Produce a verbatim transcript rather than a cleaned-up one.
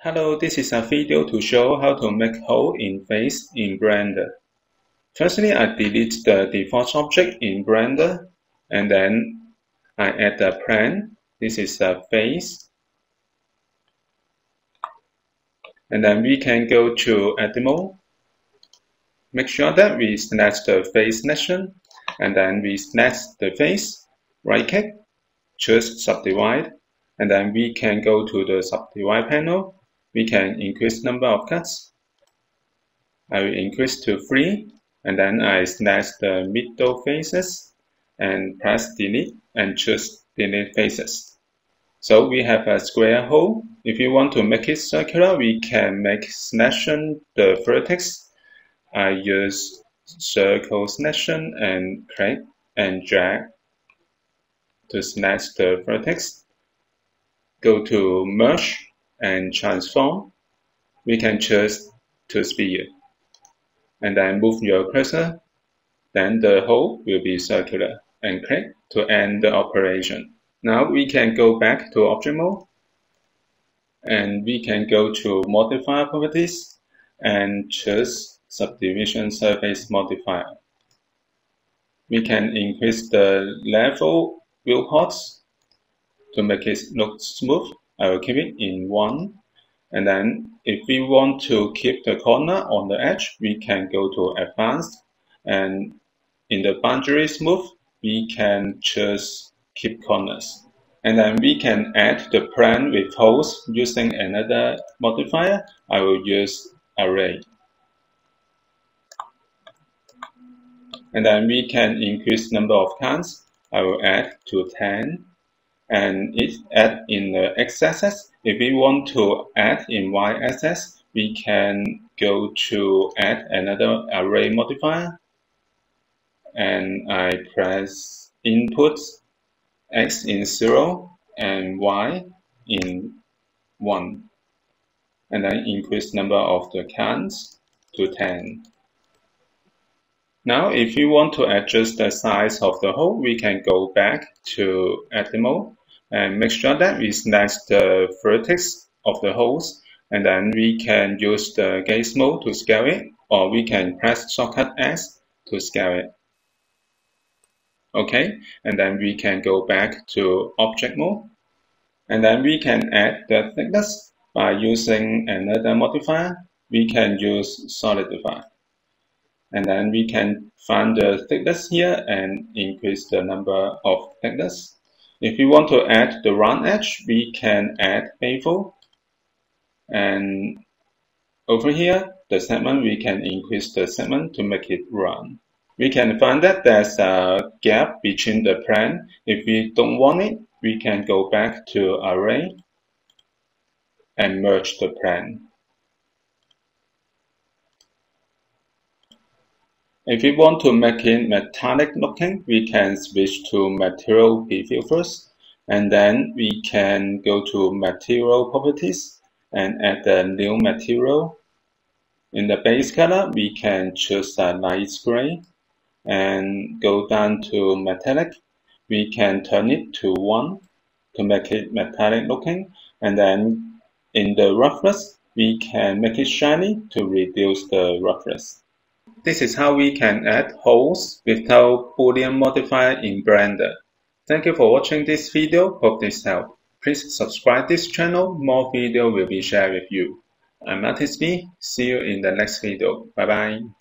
Hello, this is a video to show how to make hole in face in Blender. Firstly, I delete the default object in Blender, and then I add a plane. This is a face. And then we can go to Edit Mode. Make sure that we select the face selection, and then we select the face, right-click, choose Subdivide, and then we can go to the Subdivide panel. We can increase number of cuts. I will increase to three, and then I select the middle faces and press delete and choose delete faces. So we have a square hole. If you want to make it circular, we can make selection the vertex. I use circle selection and click and drag to select the vertex. Go to merge and transform. We can choose to sphere, and then move your cursor. Then the hole will be circular, and click to end the operation. Now we can go back to object mode, and we can go to modifier properties and choose subdivision surface modifier. We can increase the level viewport to make it look smooth. I will keep it in one, and then if we want to keep the corner on the edge, we can go to advanced, and in the boundary smooth, we can choose keep corners. And then we can add the plane with holes using another modifier. I will use array. And then we can increase number of counts. I will add to ten. And it's add in the x-axis. If we want to add in y-axis, we can go to add another array modifier, and I press input x in zero and y in one, and then increase number of the counts to ten. Now if you want to adjust the size of the hole, we can go back to edit mode. And make sure that we select the vertex of the holes, and then we can use the gauge mode to scale it, or we can press shortcut S to scale it. Okay, and then we can go back to object mode, and then we can add the thickness by using another modifier. We can use Solidify, and then we can find the thickness here and increase the number of thickness. If we want to add the round edge, we can add bevel. And over here, the segment, we can increase the segment to make it round. We can find that there's a gap between the plane. If we don't want it, we can go back to array and merge the plane. If we want to make it metallic looking, we can switch to material preview first, and then we can go to material properties and add a new material. In the base color, we can choose a light gray and go down to metallic. We can turn it to one to make it metallic looking, and then in the roughness, we can make it shiny to reduce the roughness. This is how we can add holes without Boolean modifier in Blender. Thank you for watching this video. Hope this helped. Please subscribe this channel. More video will be shared with you. I'm Artist B. See you in the next video. Bye bye.